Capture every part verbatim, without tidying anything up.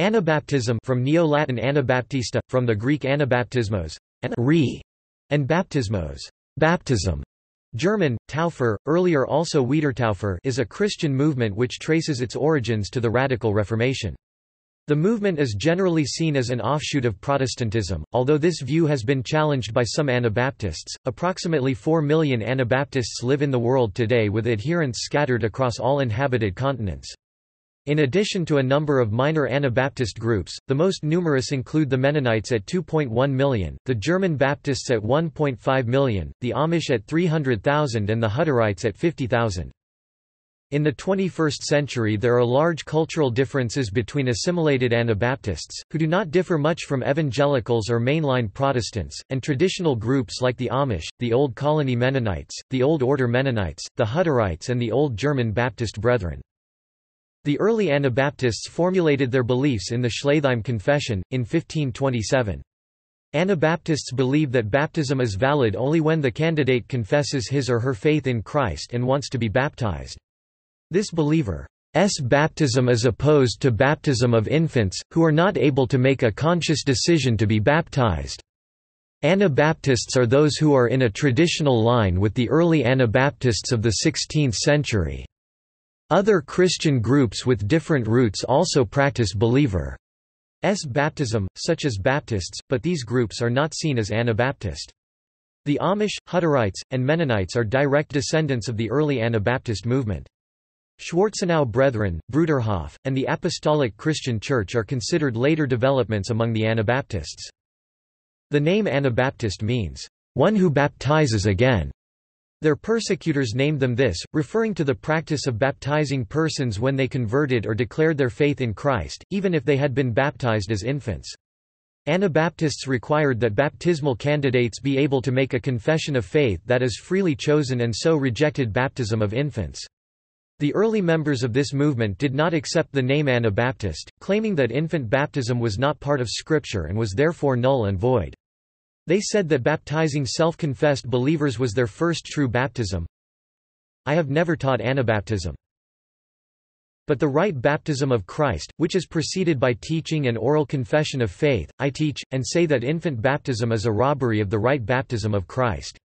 Anabaptism, from Neo-Latin Anabaptista, from the Greek Anabaptismos, and re, and baptismos, baptism, German, Taufer, earlier also Wiedertaufer, is a Christian movement which traces its origins to the Radical Reformation. The movement is generally seen as an offshoot of Protestantism, although this view has been challenged by some Anabaptists. Approximately four million Anabaptists live in the world today, with adherents scattered across all inhabited continents. In addition to a number of minor Anabaptist groups, the most numerous include the Mennonites at two point one million, the German Baptists at one point five million, the Amish at three hundred thousand, and the Hutterites at fifty thousand. In the twenty-first century, there are large cultural differences between assimilated Anabaptists, who do not differ much from evangelicals or mainline Protestants, and traditional groups like the Amish, the Old Colony Mennonites, the Old Order Mennonites, the Hutterites, and the Old German Baptist Brethren. The early Anabaptists formulated their beliefs in the Schleitheim Confession, in fifteen twenty-seven. Anabaptists believe that baptism is valid only when the candidate confesses his or her faith in Christ and wants to be baptized. This believer's baptism is opposed to baptism of infants, who are not able to make a conscious decision to be baptized. Anabaptists are those who are in a traditional line with the early Anabaptists of the sixteenth century. Other Christian groups with different roots also practice believer's baptism, such as Baptists, but these groups are not seen as Anabaptist. The Amish, Hutterites, and Mennonites are direct descendants of the early Anabaptist movement. Schwarzenau Brethren, Bruderhof, and the Apostolic Christian Church are considered later developments among the Anabaptists. The name Anabaptist means, "one who baptizes again." Their persecutors named them this, referring to the practice of baptizing persons when they converted or declared their faith in Christ, even if they had been baptized as infants. Anabaptists required that baptismal candidates be able to make a confession of faith that is freely chosen, and so rejected baptism of infants. The early members of this movement did not accept the name Anabaptist, claiming that infant baptism was not part of Scripture and was therefore null and void. They said that baptizing self-confessed believers was their first true baptism. I have never taught Anabaptism. But the right baptism of Christ, which is preceded by teaching and oral confession of faith, I teach, and say that infant baptism is a robbery of the right baptism of Christ.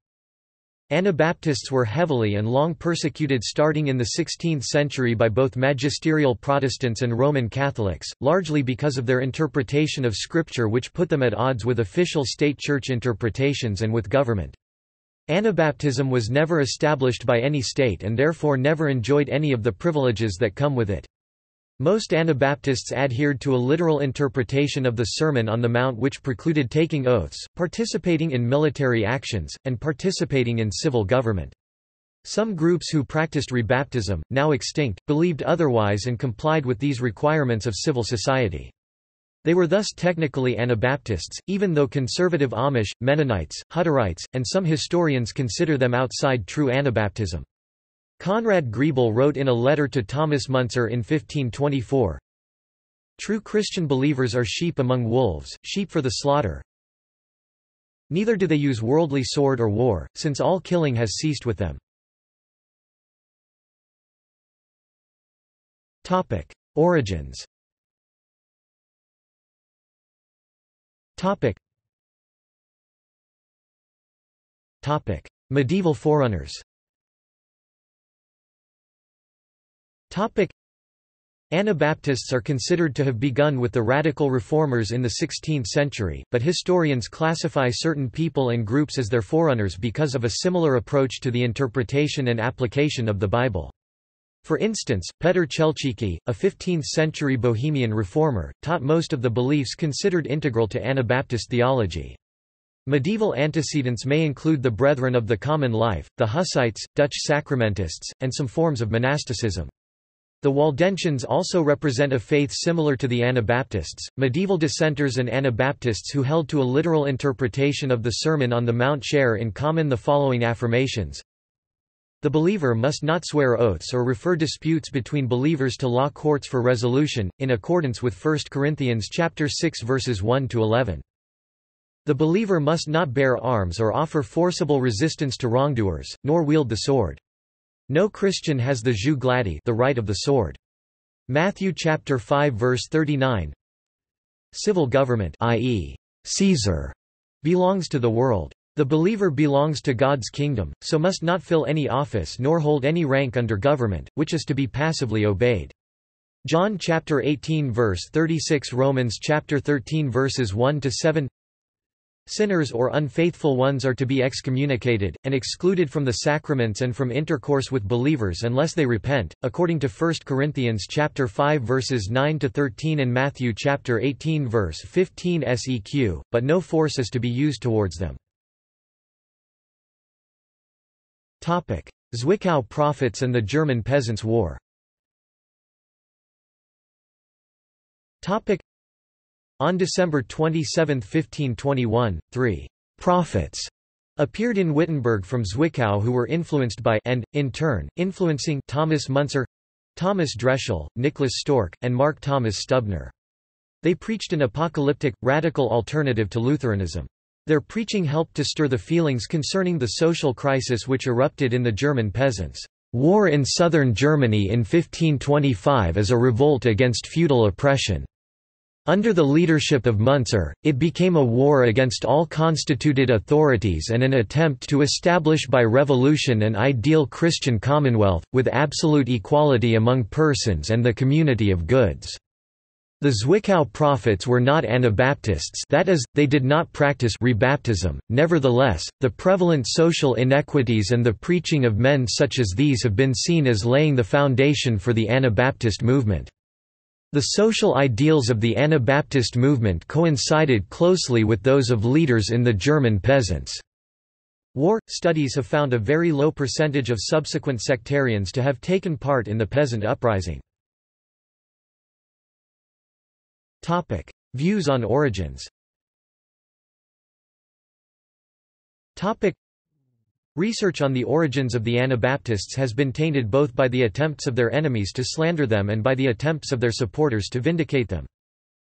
Anabaptists were heavily and long persecuted starting in the sixteenth century by both magisterial Protestants and Roman Catholics, largely because of their interpretation of Scripture, which put them at odds with official state church interpretations and with government. Anabaptism was never established by any state and therefore never enjoyed any of the privileges that come with it. Most Anabaptists adhered to a literal interpretation of the Sermon on the Mount, which precluded taking oaths, participating in military actions, and participating in civil government. Some groups who practiced rebaptism, now extinct, believed otherwise and complied with these requirements of civil society. They were thus technically Anabaptists, even though conservative Amish, Mennonites, Hutterites, and some historians consider them outside true Anabaptism. Conrad Grebel wrote in a letter to Thomas Münzer in fifteen twenty-four, "True Christian believers are sheep among wolves, sheep for the slaughter. Neither do they use worldly sword or war, since all killing has ceased with them." Topic: Origins. Topic. Topic: Medieval forerunners. Topic. Anabaptists are considered to have begun with the radical reformers in the sixteenth century, but historians classify certain people and groups as their forerunners because of a similar approach to the interpretation and application of the Bible. For instance, Peter Chelčický, a fifteenth-century Bohemian reformer, taught most of the beliefs considered integral to Anabaptist theology. Medieval antecedents may include the Brethren of the Common Life, the Hussites, Dutch Sacramentists, and some forms of monasticism. The Waldensians also represent a faith similar to the Anabaptists. Medieval dissenters and Anabaptists who held to a literal interpretation of the Sermon on the Mount share in common the following affirmations: the believer must not swear oaths or refer disputes between believers to law courts for resolution, in accordance with First Corinthians chapter six verses one to eleven. The believer must not bear arms or offer forcible resistance to wrongdoers, nor wield the sword. No Christian has the jus gladi, the right of the sword. Matthew chapter five verse thirty-nine. Civil government, that is, Caesar, belongs to the world. The believer belongs to God's kingdom, so must not fill any office nor hold any rank under government, which is to be passively obeyed. John chapter eighteen verse thirty-six, Romans chapter thirteen verses one to seven. Sinners or unfaithful ones are to be excommunicated, and excluded from the sacraments and from intercourse with believers unless they repent, according to First Corinthians chapter five verses nine to thirteen and Matthew chapter eighteen verse fifteen seq, but no force is to be used towards them. Zwickau Prophets and the German Peasants' War. On December twenty-seventh, fifteen twenty-one, three prophets appeared in Wittenberg from Zwickau who were influenced by and, in turn, influencing Thomas Münzer, Thomas Dreschel, Nicholas Stork, and Mark Thomas Stubner. They preached an apocalyptic, radical alternative to Lutheranism. Their preaching helped to stir the feelings concerning the social crisis which erupted in the German peasants. War in southern Germany in fifteen twenty-five as a revolt against feudal oppression. Under the leadership of Münzer, it became a war against all constituted authorities and an attempt to establish by revolution an ideal Christian commonwealth, with absolute equality among persons and the community of goods. The Zwickau Prophets were not Anabaptists, that is, they did not practice rebaptism. Nevertheless, the prevalent social inequities and the preaching of men such as these have been seen as laying the foundation for the Anabaptist movement. The social ideals of the Anabaptist movement coincided closely with those of leaders in the German peasants. War studies have found a very low percentage of subsequent sectarians to have taken part in the peasant uprising. Topic: Views on origins. Topic: Research on the origins of the Anabaptists has been tainted both by the attempts of their enemies to slander them and by the attempts of their supporters to vindicate them.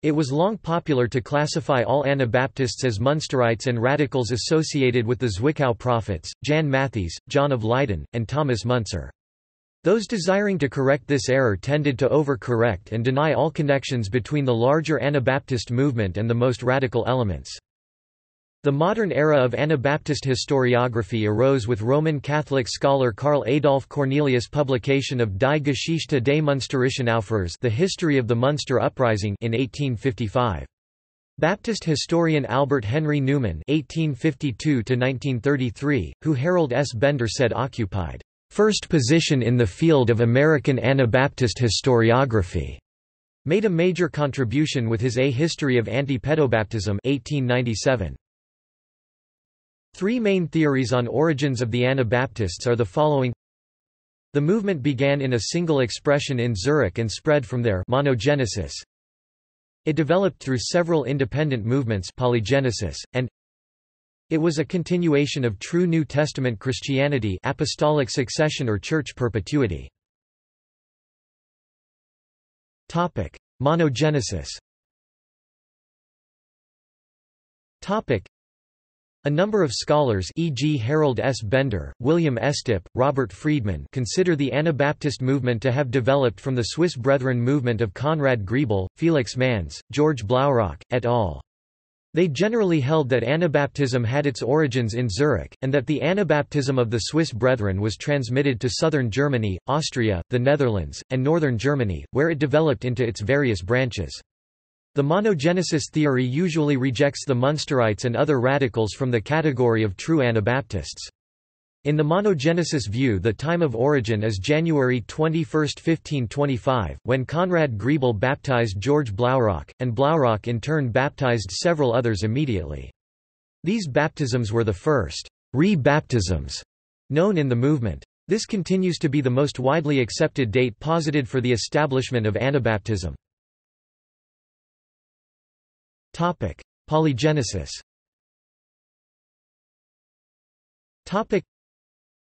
It was long popular to classify all Anabaptists as Münsterites and radicals associated with the Zwickau Prophets, Jan Matthys, John of Leyden, and Thomas Münzer. Those desiring to correct this error tended to over-correct and deny all connections between the larger Anabaptist movement and the most radical elements. The modern era of Anabaptist historiography arose with Roman Catholic scholar Karl Adolf Cornelius' publication of Die Geschichte des Münsterischen Aufruhrs, The History of the Münster Uprising, in eighteen fifty-five. Baptist historian Albert Henry Newman (eighteen fifty-two to nineteen thirty-three), who Harold S. Bender said occupied first position in the field of American Anabaptist historiography, made a major contribution with his A History of Anti-Pedobaptism eighteen ninety-seven. Three main theories on origins of the Anabaptists are the following. The movement began in a single expression in Zurich and spread from there, monogenesis. It developed through several independent movements, polygenesis, and it was a continuation of true New Testament Christianity, apostolic succession or church perpetuity. Topic: Monogenesis. Topic: A number of scholars, for example Harold S. Bender, William Estep, Robert Friedman, consider the Anabaptist movement to have developed from the Swiss Brethren movement of Conrad Grebel, Felix Manz, George Blaurock, et al. They generally held that Anabaptism had its origins in Zurich, and that the Anabaptism of the Swiss Brethren was transmitted to southern Germany, Austria, the Netherlands, and northern Germany, where it developed into its various branches. The monogenesis theory usually rejects the Münsterites and other radicals from the category of true Anabaptists. In the monogenesis view, the time of origin is January twenty-first, fifteen twenty-five, when Conrad Grebel baptized George Blaurock, and Blaurock in turn baptized several others immediately. These baptisms were the first re-baptisms known in the movement. This continues to be the most widely accepted date posited for the establishment of Anabaptism. Topic: Polygenesis. Topic: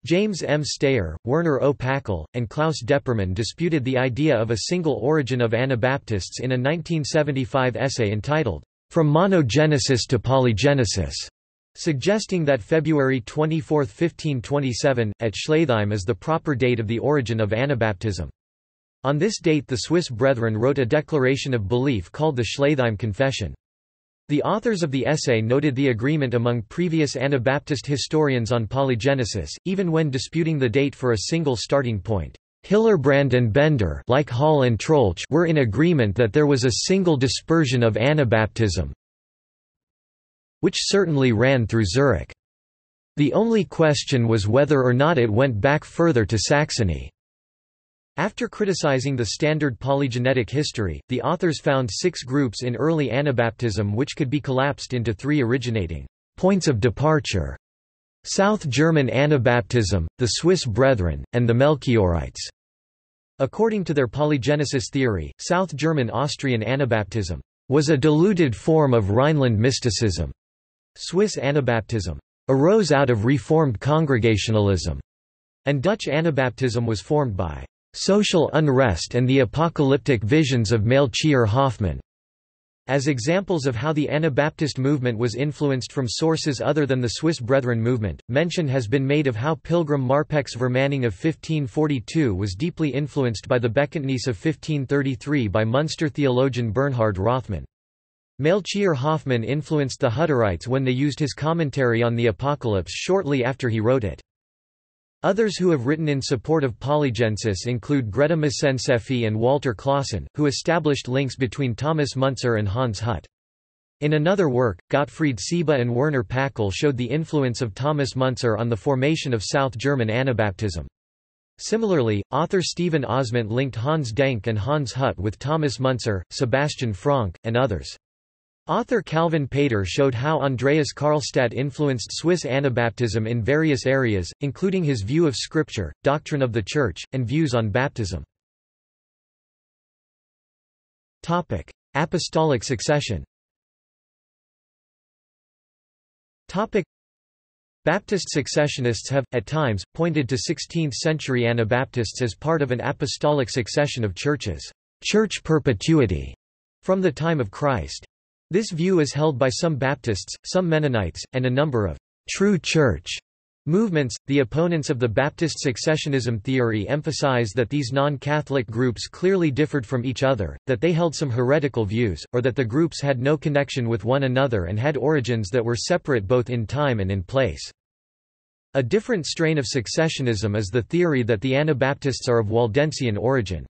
James M. Stayer, Werner O. Packel, and Klaus Deppermann disputed the idea of a single origin of Anabaptists in a nineteen seventy-five essay entitled "From Monogenesis to Polygenesis," suggesting that February twenty-fourth, fifteen twenty-seven, at Schleitheim is the proper date of the origin of Anabaptism. On this date the Swiss Brethren wrote a declaration of belief called the Schleitheim Confession. The authors of the essay noted the agreement among previous Anabaptist historians on polygenesis, even when disputing the date for a single starting point. Hillerbrand and Bender, like Hall and Trolch, were in agreement that there was a single dispersion of Anabaptism, which certainly ran through Zurich. The only question was whether or not it went back further to Saxony. After criticizing the standard polygenetic history, the authors found six groups in early Anabaptism which could be collapsed into three originating points of departure: South German Anabaptism, the Swiss Brethren, and the Melchiorites. According to their polygenesis theory, South German Austrian Anabaptism was a diluted form of Rhineland mysticism. Swiss Anabaptism arose out of Reformed Congregationalism, and Dutch Anabaptism was formed by social unrest and the apocalyptic visions of Melchior Hoffmann. As examples of how the Anabaptist movement was influenced from sources other than the Swiss Brethren movement, mention has been made of how Pilgrim Marpeck's Vermanning of fifteen forty-two was deeply influenced by the Bekenntnis of fifteen thirty-three by Munster theologian Bernhard Rothmann. Melchior Hoffmann influenced the Hutterites when they used his commentary on the Apocalypse shortly after he wrote it. Others who have written in support of polygenesis include Greta Macenseffy and Walter Klaassen, who established links between Thomas Münzer and Hans Hut. In another work, Gottfried Siebe and Werner Packel showed the influence of Thomas Münzer on the formation of South German Anabaptism. Similarly, author Stephen Osment linked Hans Denk and Hans Hut with Thomas Münzer, Sebastian Franck, and others. Author Calvin Pater showed how Andreas Karlstadt influenced Swiss Anabaptism in various areas, including his view of Scripture, doctrine of the Church, and views on baptism. Topic: Apostolic succession. Topic: Baptist successionists have, at times, pointed to sixteenth-century Anabaptists as part of an apostolic succession of churches, church perpetuity, from the time of Christ. This view is held by some Baptists, some Mennonites, and a number of true church movements. The opponents of the Baptist successionism theory emphasize that these non-Catholic groups clearly differed from each other, that they held some heretical views, or that the groups had no connection with one another and had origins that were separate both in time and in place. A different strain of successionism is the theory that the Anabaptists are of Waldensian origin.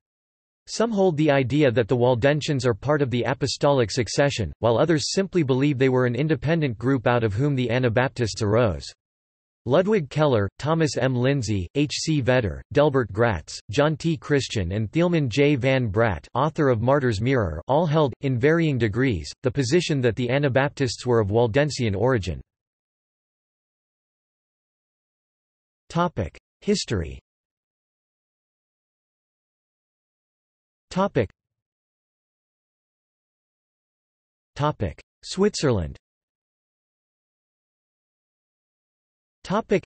Some hold the idea that the Waldensians are part of the apostolic succession, while others simply believe they were an independent group out of whom the Anabaptists arose. Ludwig Keller, Thomas M. Lindsay, H. C. Vedder, Delbert Gratz, John T. Christian and Thielman J. van Bratt, author of Martyr's Mirror, all held, in varying degrees, the position that the Anabaptists were of Waldensian origin. History. Topic. Topic. Switzerland. Topic.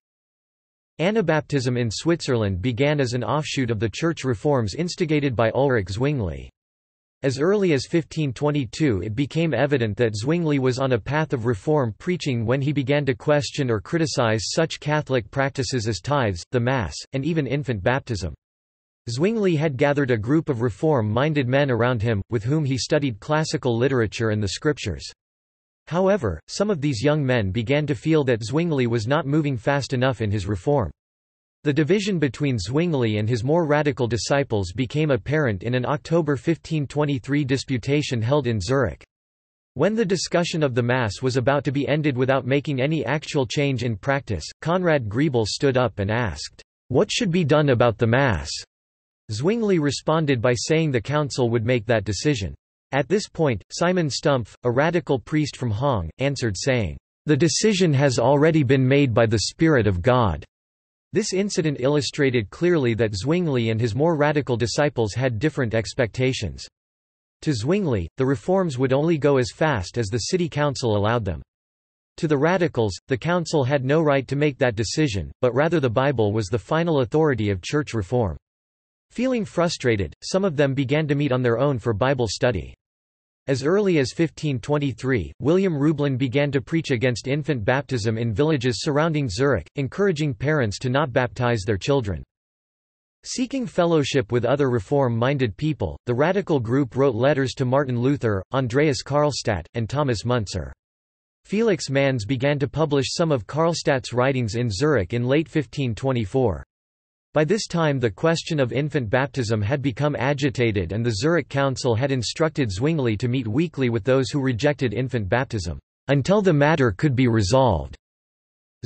Anabaptism in Switzerland began as an offshoot of the church reforms instigated by Ulrich Zwingli. As early as fifteen twenty-two it became evident that Zwingli was on a path of reform preaching when he began to question or criticize such Catholic practices as tithes, the Mass, and even infant baptism. Zwingli had gathered a group of reform-minded men around him, with whom he studied classical literature and the scriptures. However, some of these young men began to feel that Zwingli was not moving fast enough in his reform. The division between Zwingli and his more radical disciples became apparent in an October fifteen twenty-three disputation held in Zurich. When the discussion of the Mass was about to be ended without making any actual change in practice, Conrad Grebel stood up and asked, "What should be done about the Mass?" Zwingli responded by saying the council would make that decision. At this point, Simon Stumpf, a radical priest from Hong, answered saying, "The decision has already been made by the Spirit of God." This incident illustrated clearly that Zwingli and his more radical disciples had different expectations. To Zwingli, the reforms would only go as fast as the city council allowed them. To the radicals, the council had no right to make that decision, but rather the Bible was the final authority of church reform. Feeling frustrated, some of them began to meet on their own for Bible study. As early as fifteen twenty-three, William Reublin began to preach against infant baptism in villages surrounding Zurich, encouraging parents to not baptize their children. Seeking fellowship with other reform-minded people, the radical group wrote letters to Martin Luther, Andreas Karlstadt, and Thomas Münzer. Felix Manz began to publish some of Karlstadt's writings in Zurich in late fifteen twenty-four. By this time the question of infant baptism had become agitated and the Zurich Council had instructed Zwingli to meet weekly with those who rejected infant baptism, until the matter could be resolved.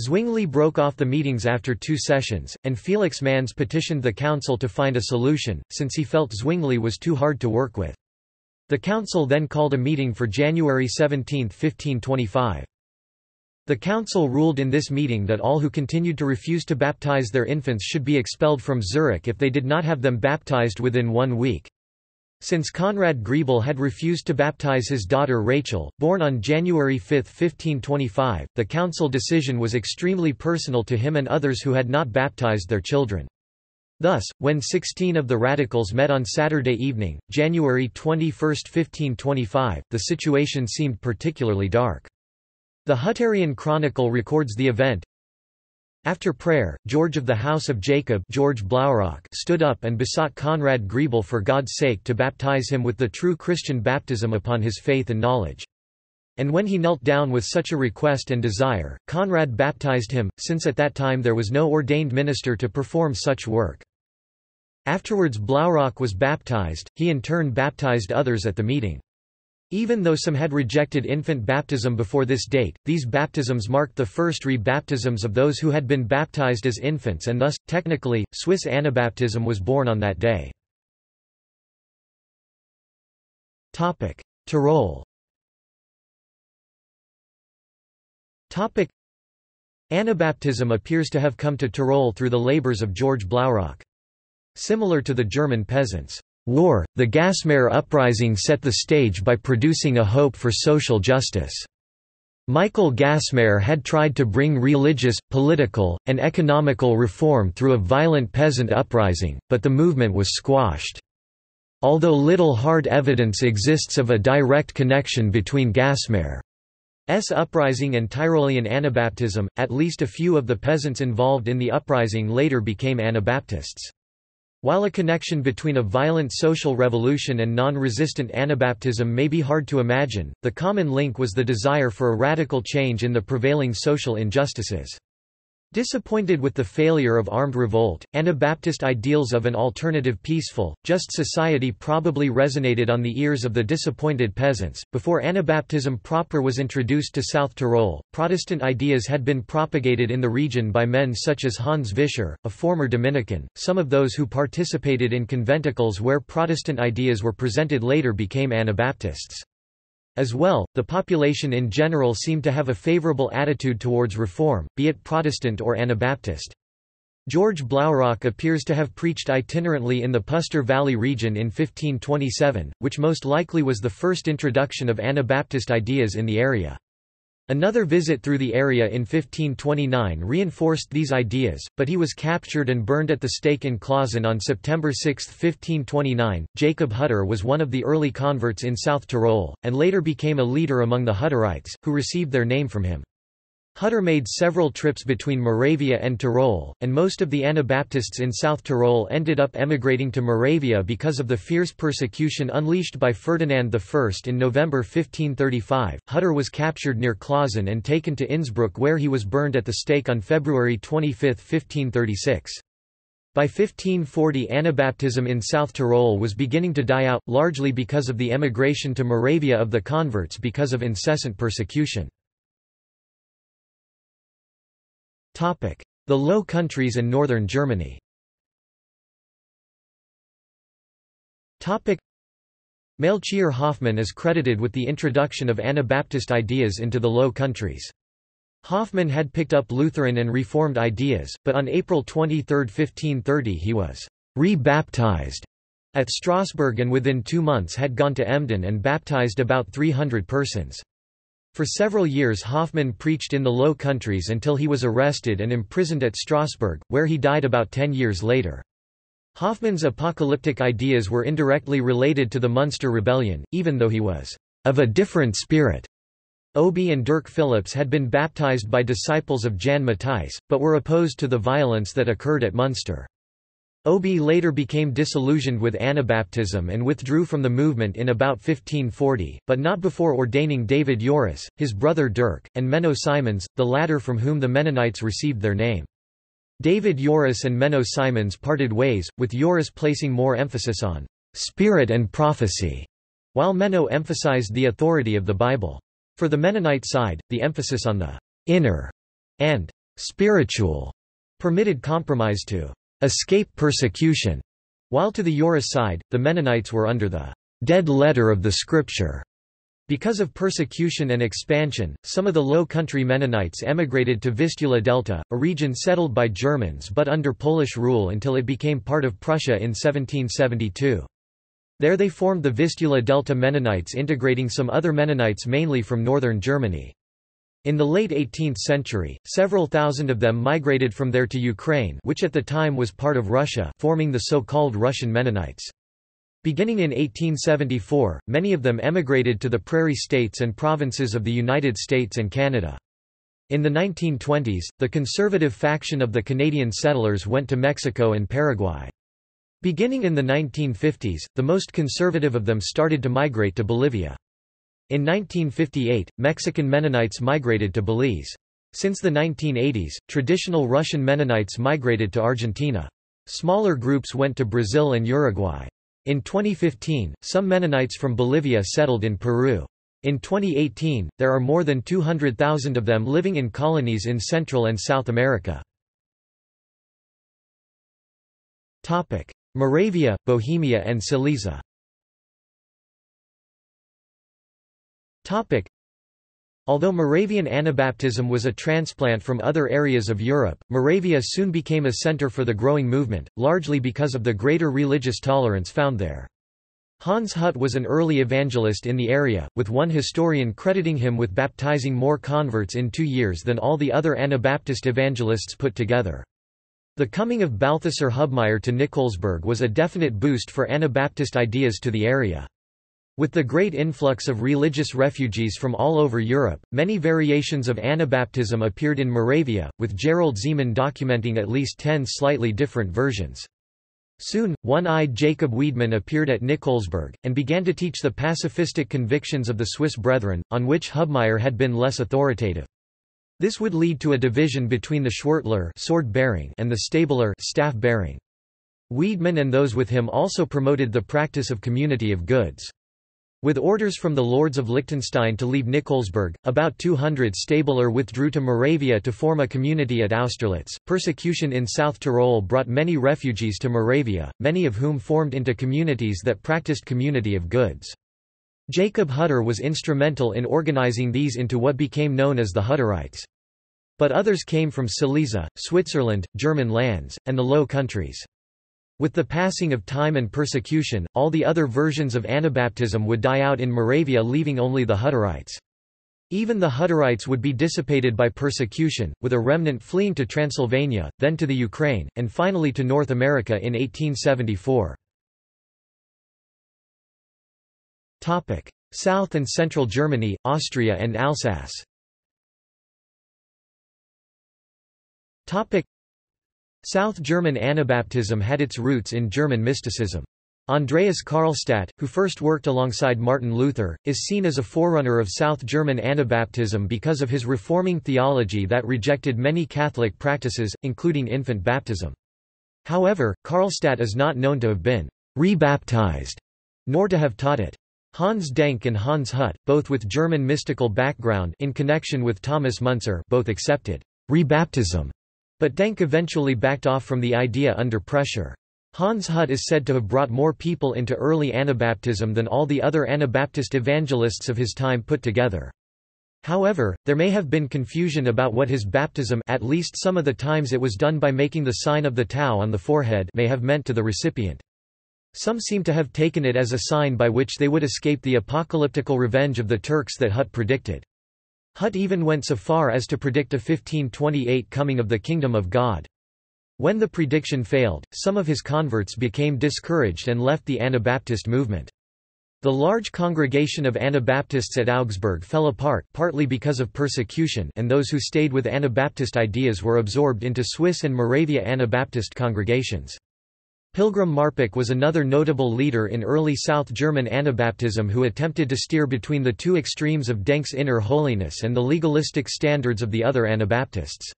Zwingli broke off the meetings after two sessions, and Felix Manz petitioned the council to find a solution, since he felt Zwingli was too hard to work with. The council then called a meeting for January seventeenth fifteen twenty-five. The council ruled in this meeting that all who continued to refuse to baptize their infants should be expelled from Zurich if they did not have them baptized within one week. Since Conrad Grebel had refused to baptize his daughter Rachel, born on January fifth fifteen twenty-five, the council decision was extremely personal to him and others who had not baptized their children. Thus, when sixteen of the radicals met on Saturday evening, January twenty-first fifteen twenty-five, the situation seemed particularly dark. The Hutterian Chronicle records the event. After prayer, George of the House of Jacob, George Blaurock, stood up and besought Conrad Grebel for God's sake to baptize him with the true Christian baptism upon his faith and knowledge. And when he knelt down with such a request and desire, Conrad baptized him, since at that time there was no ordained minister to perform such work. Afterwards Blaurock was baptized, he in turn baptized others at the meeting. Even though some had rejected infant baptism before this date, these baptisms marked the first re-baptisms of those who had been baptized as infants and thus, technically, Swiss Anabaptism was born on that day. Tyrol. Anabaptism appears to have come to Tyrol through the labors of George Blaurock. Similar to the German peasants' war, the Gasmair uprising set the stage by producing a hope for social justice. Michael Gasmair had tried to bring religious, political, and economical reform through a violent peasant uprising, but the movement was squashed. Although little hard evidence exists of a direct connection between Gasmair's uprising and Tyrolean Anabaptism, at least a few of the peasants involved in the uprising later became Anabaptists. While a connection between a violent social revolution and non-resistant Anabaptism may be hard to imagine, the common link was the desire for a radical change in the prevailing social injustices. Disappointed with the failure of armed revolt, Anabaptist ideals of an alternative peaceful, just society probably resonated on the ears of the disappointed peasants. Before Anabaptism proper was introduced to South Tyrol, Protestant ideas had been propagated in the region by men such as Hans Vischer, a former Dominican. Some of those who participated in conventicles where Protestant ideas were presented later became Anabaptists. As well, the population in general seemed to have a favorable attitude towards reform, be it Protestant or Anabaptist. George Blaurock appears to have preached itinerantly in the Puster Valley region in fifteen twenty-seven, which most likely was the first introduction of Anabaptist ideas in the area. Another visit through the area in fifteen twenty-nine reinforced these ideas, but he was captured and burned at the stake in Clausen on September sixth fifteen twenty-nine. Jacob Hutter was one of the early converts in South Tyrol, and later became a leader among the Hutterites, who received their name from him. Hutter made several trips between Moravia and Tyrol, and most of the Anabaptists in South Tyrol ended up emigrating to Moravia because of the fierce persecution unleashed by Ferdinand the First in November fifteen thirty-five. Hutter was captured near Clausen and taken to Innsbruck, where he was burned at the stake on February twenty-fifth fifteen thirty-six. By fifteen forty, Anabaptism in South Tyrol was beginning to die out, largely because of the emigration to Moravia of the converts because of incessant persecution. The Low Countries and Northern Germany. Melchior Hoffmann is credited with the introduction of Anabaptist ideas into the Low Countries. Hoffmann had picked up Lutheran and Reformed ideas, but on April twenty-third fifteen thirty he was re-baptized at Strasbourg and within two months had gone to Emden and baptized about three hundred persons. For several years Hoffmann preached in the Low Countries until he was arrested and imprisoned at Strasbourg, where he died about ten years later. Hoffmann's apocalyptic ideas were indirectly related to the Munster Rebellion, even though he was of a different spirit. Obi and Dirk Phillips had been baptized by disciples of Jan Matthys, but were opposed to the violence that occurred at Munster. Obi later became disillusioned with Anabaptism and withdrew from the movement in about fifteen forty, but not before ordaining David Joris, his brother Dirk, and Menno Simons, the latter from whom the Mennonites received their name. David Joris and Menno Simons parted ways, with Joris placing more emphasis on spirit and prophecy, while Menno emphasized the authority of the Bible. For the Mennonite side, the emphasis on the inner and spiritual permitted compromise to escape persecution, while to the Joris side, the Mennonites were under the dead letter of the Scripture. Because of persecution and expansion, some of the Low Country Mennonites emigrated to Vistula Delta, a region settled by Germans but under Polish rule until it became part of Prussia in seventeen seventy-two. There they formed the Vistula Delta Mennonites, integrating some other Mennonites mainly from northern Germany. In the late eighteenth century, several thousand of them migrated from there to Ukraine, which at the time was part of Russia, forming the so-called Russian Mennonites. Beginning in eighteen seventy-four, many of them emigrated to the prairie states and provinces of the United States and Canada. In the nineteen twenties, the conservative faction of the Canadian settlers went to Mexico and Paraguay. Beginning in the nineteen fifties, the most conservative of them started to migrate to Bolivia. In nineteen fifty-eight, Mexican Mennonites migrated to Belize. Since the nineteen eighties, traditional Russian Mennonites migrated to Argentina. Smaller groups went to Brazil and Uruguay. In twenty fifteen, some Mennonites from Bolivia settled in Peru. In twenty eighteen, there are more than two hundred thousand of them living in colonies in Central and South America. Moravia, Bohemia and Silesia. Although Moravian Anabaptism was a transplant from other areas of Europe, Moravia soon became a center for the growing movement, largely because of the greater religious tolerance found there. Hans Hut was an early evangelist in the area, with one historian crediting him with baptizing more converts in two years than all the other Anabaptist evangelists put together. The coming of Balthasar Hubmaier to Nikolsburg was a definite boost for Anabaptist ideas to the area. With the great influx of religious refugees from all over Europe, many variations of Anabaptism appeared in Moravia, with Gerald Zeman documenting at least ten slightly different versions. Soon, one-eyed Jacob Wiedemann appeared at Nikolsburg, and began to teach the pacifistic convictions of the Swiss Brethren, on which Hubmaier had been less authoritative. This would lead to a division between the Schwertler sword-bearing and the Stabler staff-bearing. Wiedemann and those with him also promoted the practice of community of goods. With orders from the Lords of Liechtenstein to leave Nikolsburg, about two hundred Stabler withdrew to Moravia to form a community at Austerlitz. Persecution in South Tyrol brought many refugees to Moravia, many of whom formed into communities that practiced community of goods. Jacob Hutter was instrumental in organizing these into what became known as the Hutterites. But others came from Silesia, Switzerland, German lands, and the Low Countries. With the passing of time and persecution, all the other versions of Anabaptism would die out in Moravia, leaving only the Hutterites. Even the Hutterites would be dissipated by persecution, with a remnant fleeing to Transylvania, then to the Ukraine, and finally to North America in eighteen seventy-four. Topic: South and Central Germany, Austria and Alsace. Topic: South German Anabaptism had its roots in German mysticism. Andreas Karlstadt, who first worked alongside Martin Luther, is seen as a forerunner of South German Anabaptism because of his reforming theology that rejected many Catholic practices, including infant baptism. However, Karlstadt is not known to have been rebaptized, nor to have taught it. Hans Denk and Hans Hut, both with German mystical background in connection with Thomas Münzer, both accepted rebaptism, but Denk eventually backed off from the idea under pressure. Hans Hut is said to have brought more people into early Anabaptism than all the other Anabaptist evangelists of his time put together. However, there may have been confusion about what his baptism, at least some of the times it was done by making the sign of the Tau on the forehead, may have meant to the recipient. Some seem to have taken it as a sign by which they would escape the apocalyptical revenge of the Turks that Hut predicted. Hut even went so far as to predict a fifteen twenty-eight coming of the Kingdom of God. When the prediction failed, some of his converts became discouraged and left the Anabaptist movement. The large congregation of Anabaptists at Augsburg fell apart, partly because of persecution, and those who stayed with Anabaptist ideas were absorbed into Swiss and Moravia Anabaptist congregations. Pilgrim Marpeck was another notable leader in early South German Anabaptism who attempted to steer between the two extremes of Denk's inner holiness and the legalistic standards of the other Anabaptists.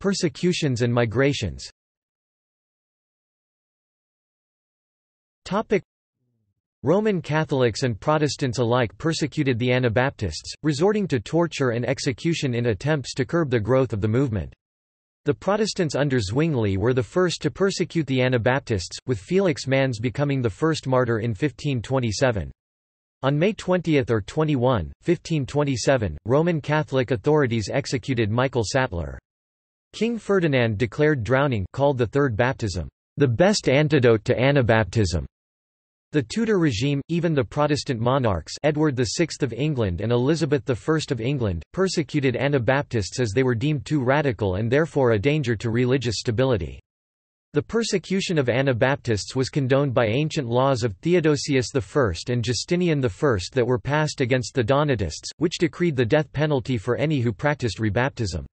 Persecutions and migrations. Roman Catholics and Protestants alike persecuted the Anabaptists, resorting to torture and execution in attempts to curb the growth of the movement. The Protestants under Zwingli were the first to persecute the Anabaptists, with Felix Manz becoming the first martyr in fifteen twenty-seven. On May twentieth or twenty-first, fifteen twenty-seven, Roman Catholic authorities executed Michael Sattler. King Ferdinand declared drowning, called the Third Baptism, the best antidote to Anabaptism. The Tudor regime, even the Protestant monarchs Edward the Sixth of England and Elizabeth the First of England, persecuted Anabaptists as they were deemed too radical and therefore a danger to religious stability. The persecution of Anabaptists was condoned by ancient laws of Theodosius the First and Justinian the First that were passed against the Donatists, which decreed the death penalty for any who practiced rebaptism.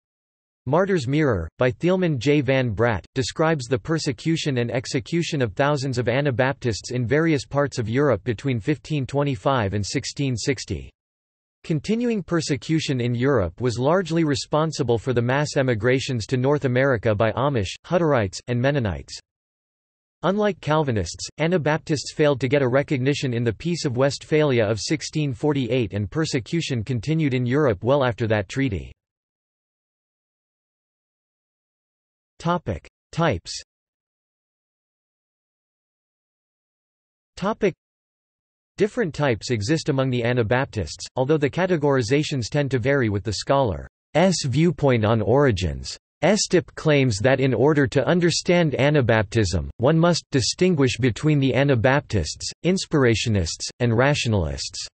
Martyr's Mirror, by Thielman J. van Bratt, describes the persecution and execution of thousands of Anabaptists in various parts of Europe between fifteen twenty-five and sixteen sixty. Continuing persecution in Europe was largely responsible for the mass emigrations to North America by Amish, Hutterites, and Mennonites. Unlike Calvinists, Anabaptists failed to get a recognition in the Peace of Westphalia of sixteen forty-eight, and persecution continued in Europe well after that treaty. Topic. Types. Topic. Different types exist among the Anabaptists, although the categorizations tend to vary with the scholar's viewpoint on origins. Estep claims that in order to understand Anabaptism, one must distinguish between the Anabaptists, inspirationists, and rationalists.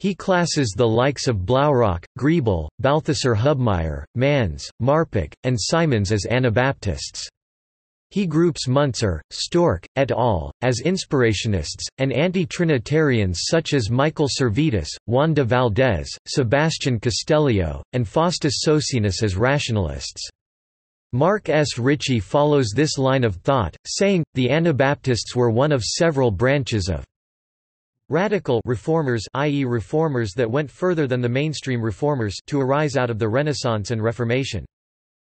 He classes the likes of Blaurock, Grebel, Balthasar Hubmaier, Manz, Marpeck, and Simons as Anabaptists. He groups Münzer, Stork, et al. As inspirationists, and anti-Trinitarians such as Michael Servetus, Juan de Valdez, Sebastian Castellio, and Faustus Socinus as rationalists. Mark S. Ritchie follows this line of thought, saying, the Anabaptists were one of several branches of radical reformers, that is reformers that went further than the mainstream reformers, to arise out of the Renaissance and Reformation.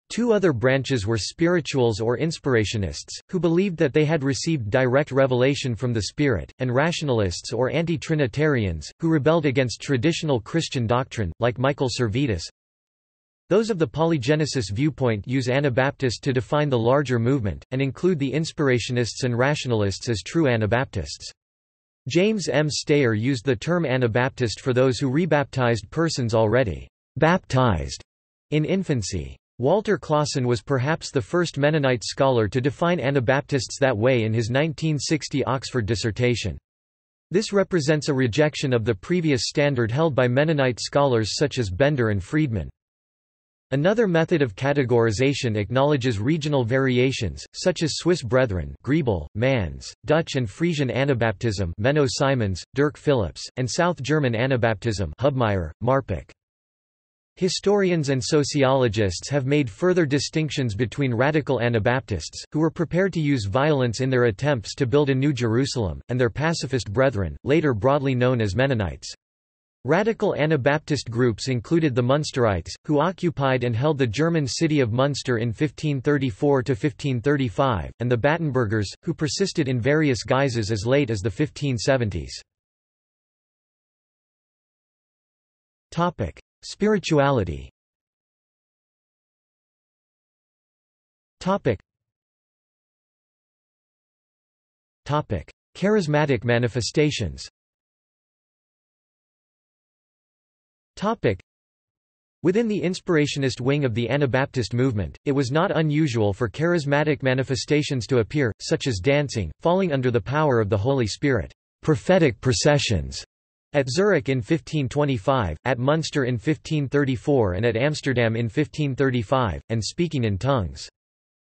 Two other branches were spirituals or inspirationists, who believed that they had received direct revelation from the Spirit, and rationalists or anti-Trinitarians, who rebelled against traditional Christian doctrine, like Michael Servetus. Those of the polygenesis viewpoint use Anabaptist to define the larger movement, and include the inspirationists and rationalists as true Anabaptists. James M. Stayer used the term Anabaptist for those who rebaptized persons already baptized in infancy. Walter Klaassen was perhaps the first Mennonite scholar to define Anabaptists that way in his nineteen sixty Oxford dissertation. This represents a rejection of the previous standard held by Mennonite scholars such as Bender and Friedman. Another method of categorization acknowledges regional variations, such as Swiss Brethren, Grebel, Manz, Dutch and Frisian Anabaptism, Menno Simons, Dirk Phillips, and South German Anabaptism, Hubmaier, Marpeck. Historians and sociologists have made further distinctions between radical Anabaptists, who were prepared to use violence in their attempts to build a New Jerusalem, and their pacifist brethren, later broadly known as Mennonites. Radical Anabaptist groups included the Munsterites, who occupied and held the German city of Munster in fifteen thirty-four to fifteen thirty-five, and the Battenbergers, who persisted in various guises as late as the fifteen seventies. Topic: Spirituality. Topic. Topic: Charismatic manifestations. Topic. Within the inspirationist wing of the Anabaptist movement, it was not unusual for charismatic manifestations to appear, such as dancing, falling under the power of the Holy Spirit, prophetic processions, at Zurich in fifteen twenty-five, at Munster in fifteen thirty-four and at Amsterdam in fifteen thirty-five, and speaking in tongues.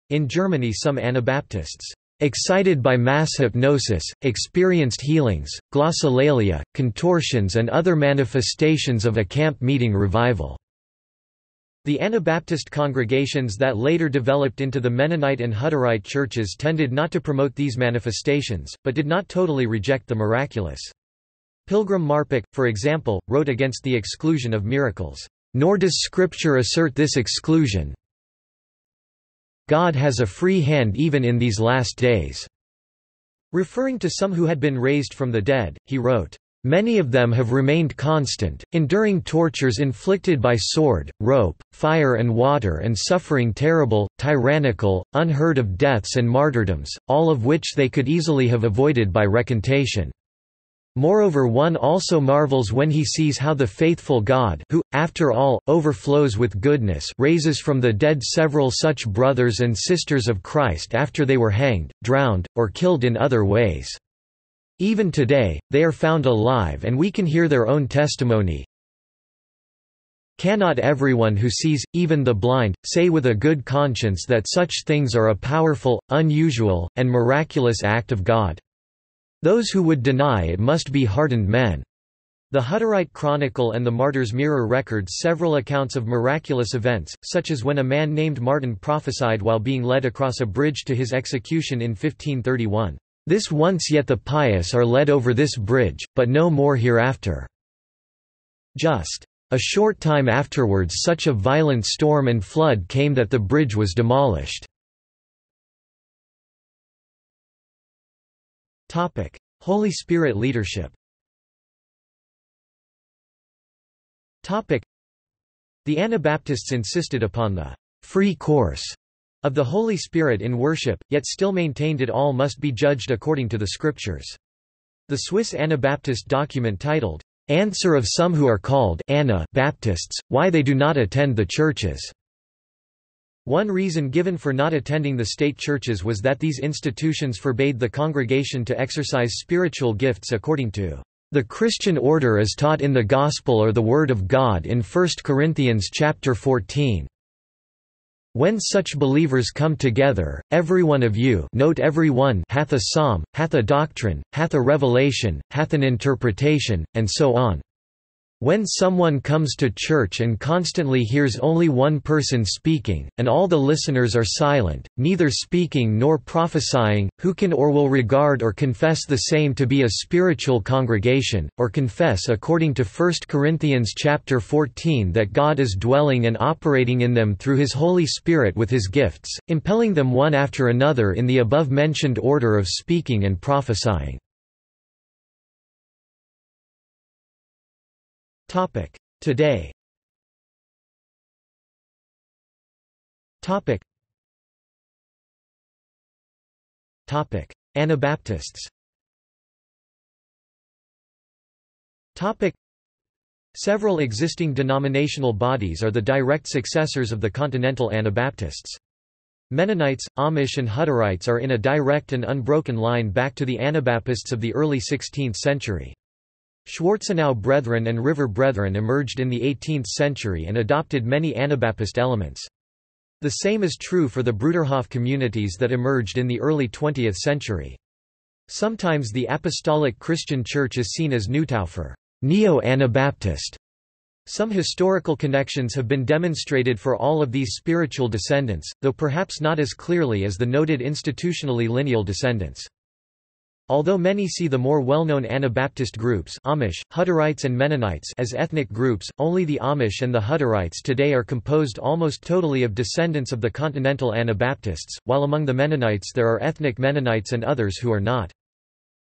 In Germany, some Anabaptists, excited by mass hypnosis, experienced healings, glossolalia, contortions and other manifestations of a camp meeting revival. The Anabaptist congregations that later developed into the Mennonite and Hutterite churches tended not to promote these manifestations, but did not totally reject the miraculous. Pilgrim Marpeck, for example, wrote against the exclusion of miracles, "Nor does Scripture assert this exclusion. God has a free hand even in these last days." Referring to some who had been raised from the dead, he wrote, "Many of them have remained constant, enduring tortures inflicted by sword, rope, fire and water and suffering terrible, tyrannical, unheard of deaths and martyrdoms, all of which they could easily have avoided by recantation. Moreover, one also marvels when he sees how the faithful God, who, after all, overflows with goodness, raises from the dead several such brothers and sisters of Christ after they were hanged, drowned, or killed in other ways. Even today, they are found alive and we can hear their own testimony. Cannot everyone who sees, even the blind, say with a good conscience that such things are a powerful, unusual, and miraculous act of God? Those who would deny it must be hardened men." The Hutterite Chronicle and the Martyr's Mirror record several accounts of miraculous events, such as when a man named Martin prophesied while being led across a bridge to his execution in fifteen thirty-one. "This once yet the pious are led over this bridge, but no more hereafter." Just a short time afterwards such a violent storm and flood came that the bridge was demolished." Holy Spirit leadership. The Anabaptists insisted upon the «free course» of the Holy Spirit in worship, yet still maintained it all must be judged according to the Scriptures. The Swiss Anabaptist document titled, "Answer of Some Who Are Called Anabaptists, Why They Do Not Attend the Churches." One reason given for not attending the state churches was that these institutions forbade the congregation to exercise spiritual gifts according to the Christian order as taught in the Gospel or the Word of God in First Corinthians chapter fourteen. "When such believers come together, every one of you," note every one, "hath a psalm, hath a doctrine, hath a revelation, hath an interpretation, and so on. When someone comes to church and constantly hears only one person speaking, and all the listeners are silent, neither speaking nor prophesying, who can or will regard or confess the same to be a spiritual congregation, or confess according to First Corinthians chapter fourteen that God is dwelling and operating in them through His Holy Spirit with His gifts, impelling them one after another in the above-mentioned order of speaking and prophesying." Topic today. Topic Topic Anabaptists. Topic Several existing denominational bodies are the direct successors of the continental Anabaptists. Mennonites, Amish and Hutterites are in a direct and unbroken line back to the Anabaptists of the early sixteenth century. Schwarzenau Brethren and River Brethren emerged in the eighteenth century and adopted many Anabaptist elements. The same is true for the Bruderhof communities that emerged in the early twentieth century. Sometimes the Apostolic Christian Church is seen as Neutaufer, Neo-Anabaptist. Some historical connections have been demonstrated for all of these spiritual descendants, though perhaps not as clearly as the noted institutionally lineal descendants. Although many see the more well-known Anabaptist groups Amish, Hutterites and Mennonites as ethnic groups, only the Amish and the Hutterites today are composed almost totally of descendants of the continental Anabaptists, while among the Mennonites there are ethnic Mennonites and others who are not.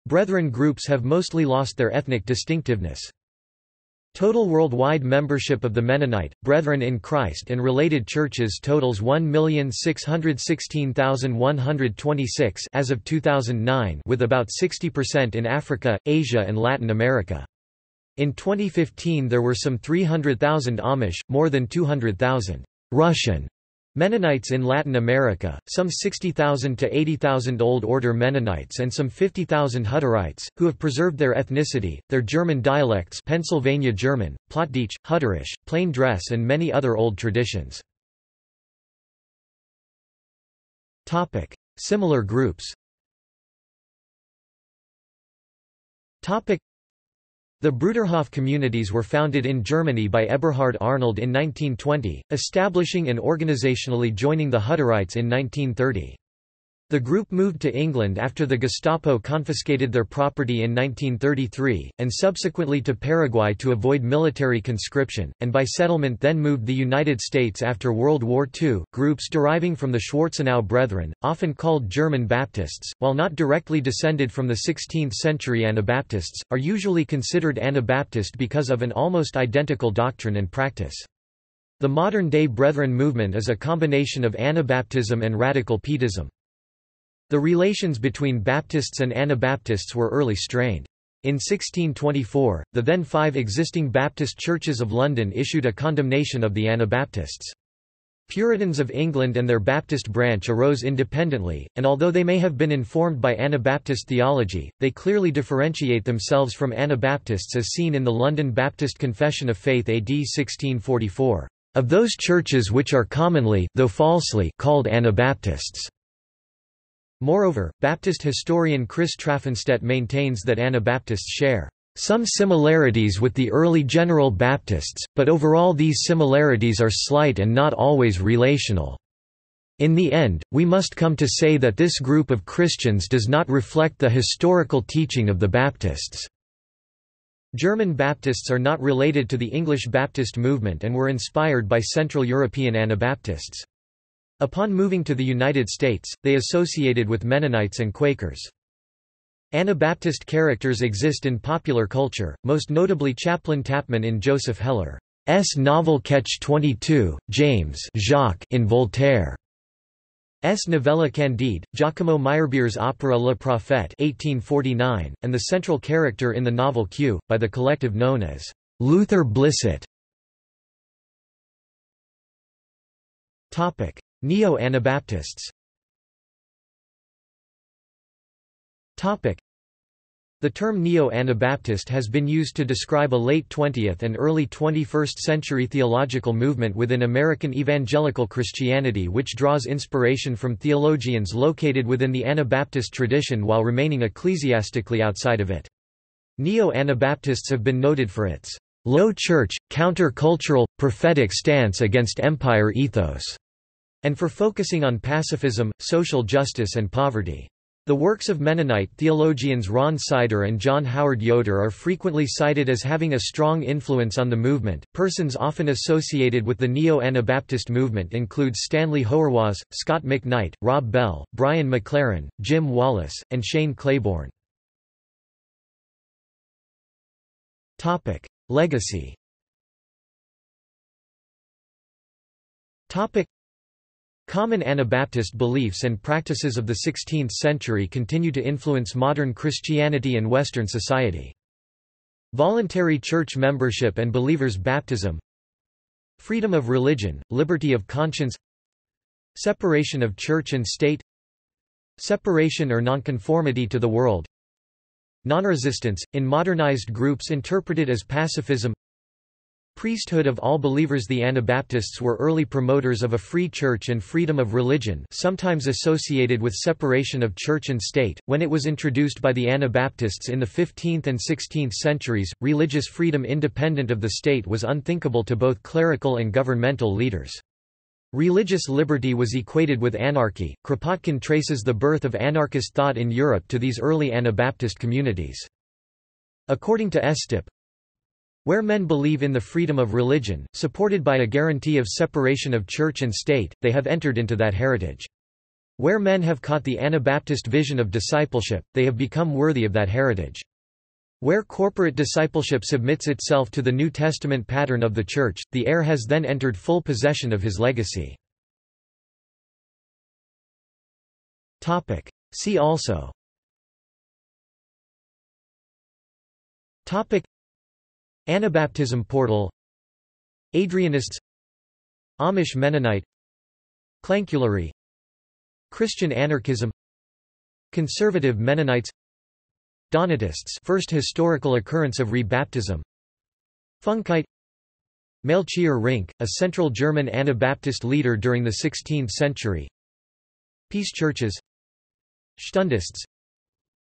Brethren groups have mostly lost their ethnic distinctiveness. Total worldwide membership of the Mennonite, Brethren in Christ and related churches totals one million six hundred sixteen thousand one hundred twenty-six as of two thousand nine, with about sixty percent in Africa, Asia and Latin America. In twenty fifteen there were some three hundred thousand Amish, more than two hundred thousand Russian Mennonites in Latin America, some sixty thousand to eighty thousand Old Order Mennonites and some fifty thousand Hutterites, who have preserved their ethnicity, their German dialects Pennsylvania German, Plattdeutsch, Hutterish, plain dress and many other old traditions. Topic. Similar groups. Topic. The Bruderhof communities were founded in Germany by Eberhard Arnold in nineteen twenty, establishing and organizationally joining the Hutterites in nineteen thirty. The group moved to England after the Gestapo confiscated their property in nineteen thirty-three, and subsequently to Paraguay to avoid military conscription, and by settlement then moved the United States after World War Two. Groups deriving from the Schwarzenau Brethren, often called German Baptists, while not directly descended from the sixteenth century Anabaptists, are usually considered Anabaptist because of an almost identical doctrine and practice. The modern-day Brethren movement is a combination of Anabaptism and Radical Pietism. The relations between Baptists and Anabaptists were early strained. In sixteen twenty-four, the then five existing Baptist churches of London issued a condemnation of the Anabaptists. Puritans of England and their Baptist branch arose independently, and although they may have been informed by Anabaptist theology, they clearly differentiate themselves from Anabaptists as seen in the London Baptist Confession of Faith A D sixteen forty-four, of those churches which are commonly, though falsely, called Anabaptists. Moreover, Baptist historian Chris Traffanstedt maintains that Anabaptists share some similarities with the early General Baptists, but overall these similarities are slight and not always relational. In the end, we must come to say that this group of Christians does not reflect the historical teaching of the Baptists. German Baptists are not related to the English Baptist movement and were inspired by Central European Anabaptists. Upon moving to the United States, they associated with Mennonites and Quakers. Anabaptist characters exist in popular culture, most notably Chaplain Tapman in Joseph Heller's novel Catch twenty-two, James Jacques in Voltaire's novella Candide, Giacomo Meyerbeer's opera Le Prophète eighteen forty-nine, and the central character in the novel Q, by the collective known as Luther Blissett. Neo-Anabaptists. The term Neo-Anabaptist has been used to describe a late twentieth and early twenty-first century theological movement within American evangelical Christianity which draws inspiration from theologians located within the Anabaptist tradition while remaining ecclesiastically outside of it. Neo-Anabaptists have been noted for its low church, counter-cultural, prophetic stance against empire ethos, and for focusing on pacifism, social justice and poverty. The works of Mennonite theologians Ron Sider and John Howard Yoder are frequently cited as having a strong influence on the movement. Persons often associated with the Neo-Anabaptist movement include Stanley Hauerwas, Scott McKnight, Rob Bell, Brian McLaren, Jim Wallace, and Shane Claiborne. Topic: Legacy. Topic: Common Anabaptist beliefs and practices of the sixteenth century continue to influence modern Christianity and Western society. Voluntary church membership and believers' baptism, freedom of religion, liberty of conscience, separation of church and state, separation or nonconformity to the world, nonresistance, in modernized groups interpreted as pacifism, priesthood of all believers. The Anabaptists were early promoters of a free church and freedom of religion, sometimes associated with separation of church and state. When it was introduced by the Anabaptists in the fifteenth and sixteenth centuries, religious freedom independent of the state was unthinkable to both clerical and governmental leaders. Religious liberty was equated with anarchy. Kropotkin traces the birth of anarchist thought in Europe to these early Anabaptist communities. According to Estep, where men believe in the freedom of religion, supported by a guarantee of separation of church and state, they have entered into that heritage. Where men have caught the Anabaptist vision of discipleship, they have become worthy of that heritage. Where corporate discipleship submits itself to the New Testament pattern of the Church, the heir has then entered full possession of his legacy. See also Anabaptism portal, Adrianists, Amish Mennonite, Clankulary, Christian anarchism, Conservative Mennonites, Donatists, first historical occurrence of rebaptism, Funkite, Melchior Rink, a Central German Anabaptist leader during the sixteenth century, Peace churches, Stundists,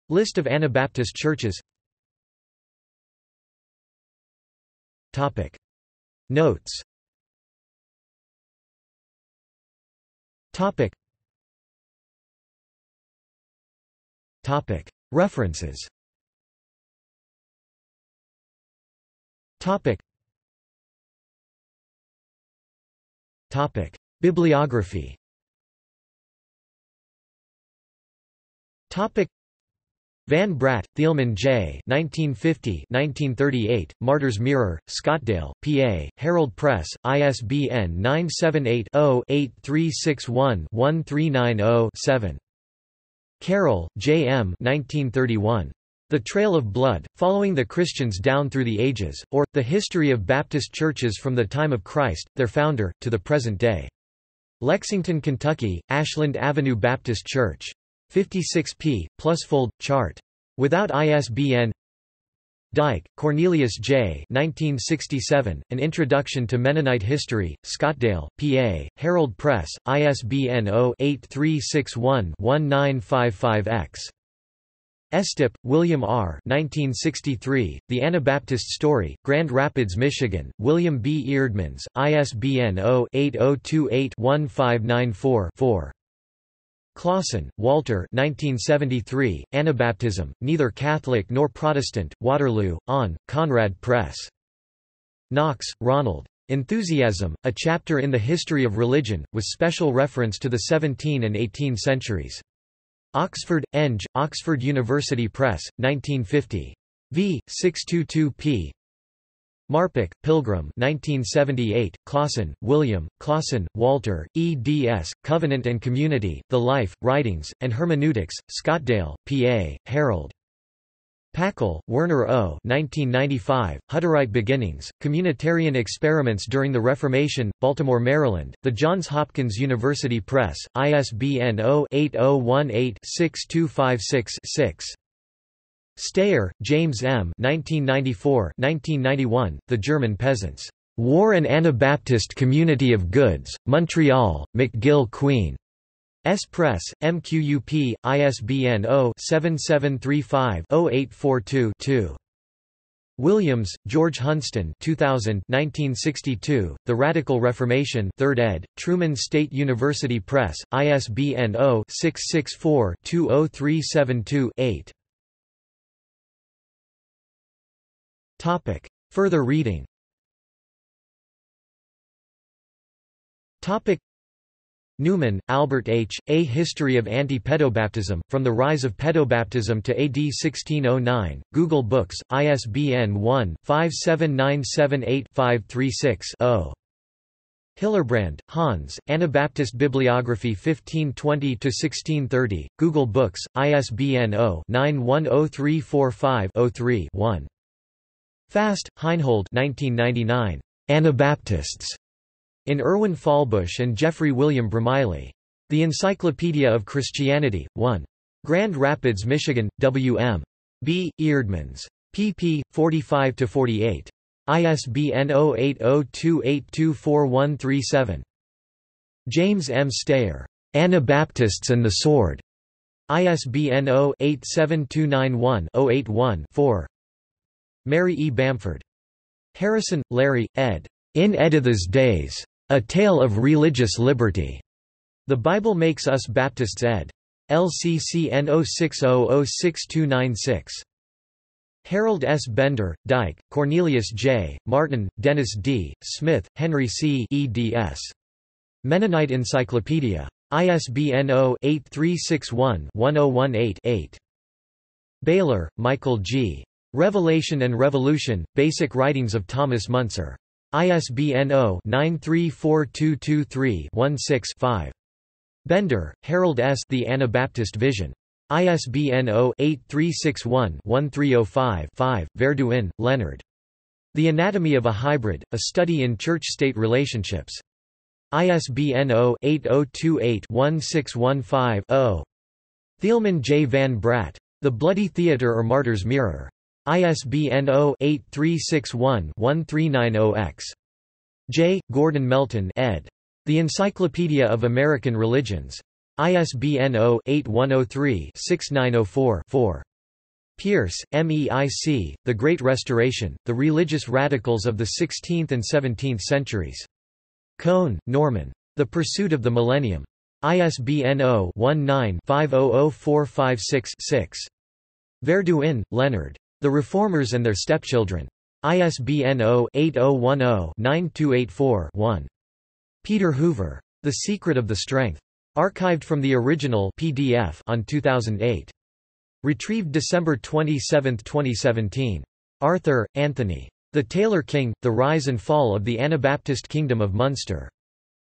List of Anabaptist churches. Topic. Notes. Topic. Topic. References. Topic. Topic. Bibliography. Topic. Van Bratt, Thielman J. nineteen fifty to nineteen thirty-eight, Martyrs Mirror, Scottdale, P A, Herald Press, I S B N nine seven eight, zero, eight three six one, one three nine zero, seven. Carroll, J. M. nineteen thirty-one. The Trail of Blood, Following the Christians Down Through the Ages, or, The History of Baptist Churches from the Time of Christ, Their Founder, to the Present Day. Lexington, Kentucky, Ashland Avenue Baptist Church. fifty-six p, plus fold, chart. Without I S B N. Dyke, Cornelius J. nineteen sixty-seven, An Introduction to Mennonite History, Scottdale, P A, Herald Press, I S B N zero, eight three six one, one nine five five X. Estep, William R. nineteen sixty-three, The Anabaptist Story, Grand Rapids, Michigan, William B. Eerdmans, I S B N zero, eight zero two eight, one five nine four, four. Klaassen, Walter nineteen seventy-three, Anabaptism, Neither Catholic Nor Protestant, Waterloo, On, Conrad Press. Knox, Ronald. Enthusiasm, A Chapter in the History of Religion, with special reference to the seventeenth and eighteenth centuries. Oxford, Eng, Oxford University Press, nineteen fifty. v. six twenty-two p. Marpik, Pilgrim nineteen seventy-eight, Klaassen, William, Klaassen, Walter, eds, Covenant and Community, The Life, Writings, and Hermeneutics, Scottdale, P A, Herald. Packel, Werner O. nineteen ninety-five, Hutterite Beginnings, Communitarian Experiments During the Reformation, Baltimore, Maryland, The Johns Hopkins University Press, I S B N zero, eight zero one eight, six two five six, six. Stayer, James M. nineteen ninety-four to nineteen ninety-one, The German Peasants. War and Anabaptist Community of Goods, Montreal, McGill Queen. S. Press, M Q U P, I S B N zero, seven seven three five, zero eight four two, two. Williams, George Hunston two thousand, nineteen sixty-two, The Radical Reformation third ed., Truman State University Press, I S B N zero, six six four, two zero three seven two, eight. Topic. Further reading. Topic. Newman, Albert H., A History of Anti-Pedobaptism, From the Rise of Pedobaptism to A D sixteen oh nine, Google Books, I S B N one, five seven nine seven eight, five three six, zero. Hillerbrand, Hans, Anabaptist Bibliography fifteen twenty to sixteen thirty, Google Books, I S B N zero, nine one zero three four five, zero three, one. Fast, Heinhold nineteen ninety-nine, Anabaptists, in Erwin Fallbush and Jeffrey William Bramiley. The Encyclopedia of Christianity, one. Grand Rapids, Michigan, W M. B. Eerdmans. pp. forty-five to forty-eight. I S B N zero eight zero two eight two four one three seven. James M. Stayer, Anabaptists and the Sword. I S B N zero, eight seven two nine one, zero eight one, four. Mary E. Bamford. Harrison, Larry, ed. In Editha's Days. A Tale of Religious Liberty. The Bible Makes Us Baptists ed. L C C N zero six zero zero six two nine six. Harold S. Bender, Dyke, Cornelius J., Martin, Dennis D., Smith, Henry C. eds. Mennonite Encyclopedia. I S B N zero, eight three six one, one zero one eight, eight. Baylor, Michael G. Revelation and Revolution, Basic Writings of Thomas Münzer. I S B N zero, nine three four two two three, one six, five. Bender, Harold S. The Anabaptist Vision. I S B N zero, eight three six one, one three zero five, five. Verduin, Leonard. The Anatomy of a Hybrid, A Study in Church-State Relationships. I S B N zero, eight zero two eight, one six one five, zero. Thielman J. Van Bratt. The Bloody Theater or Martyr's Mirror. I S B N zero, eight three six one, one three nine zero X. J. Gordon Melton ed. The Encyclopedia of American Religions. I S B N zero, eight one zero three, six nine zero four, four. Pierce, M E I C, The Great Restoration, The Religious Radicals of the sixteenth and seventeenth centuries. Cohn, Norman. The Pursuit of the Millennium. I S B N zero one nine five zero zero four five six six. Verduin, Leonard. The Reformers and Their Stepchildren. I S B N zero eight zero one zero nine two eight four one. Peter Hoover. The Secret of the Strength. Archived from the original P D F on two thousand eight. Retrieved December twenty-seventh twenty seventeen. Arthur, Anthony. The Taylor King, The Rise and Fall of the Anabaptist Kingdom of Munster.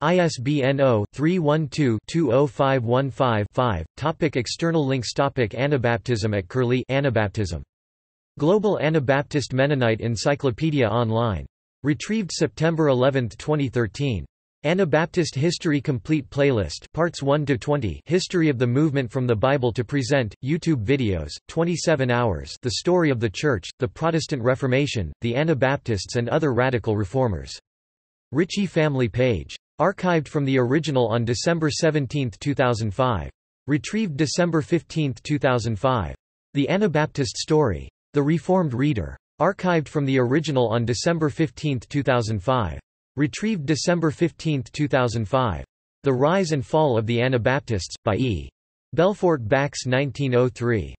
I S B N zero three one two two zero five one five five. Topic external links. Topic Anabaptism at Curlie. Anabaptism. Global Anabaptist Mennonite Encyclopedia Online. Retrieved September eleventh twenty thirteen. Anabaptist History Complete Playlist Parts one to twenty History of the Movement from the Bible to Present, YouTube videos, twenty-seven hours The Story of the Church, the Protestant Reformation, the Anabaptists and other radical reformers. Ritchie Family Page. Archived from the original on December seventeenth two thousand five. Retrieved December fifteenth two thousand five. The Anabaptist Story. The Reformed Reader. Archived from the original on December fifteenth two thousand five. Retrieved December fifteenth two thousand five. The Rise and Fall of the Anabaptists, by E. Belfort Bax nineteen oh three.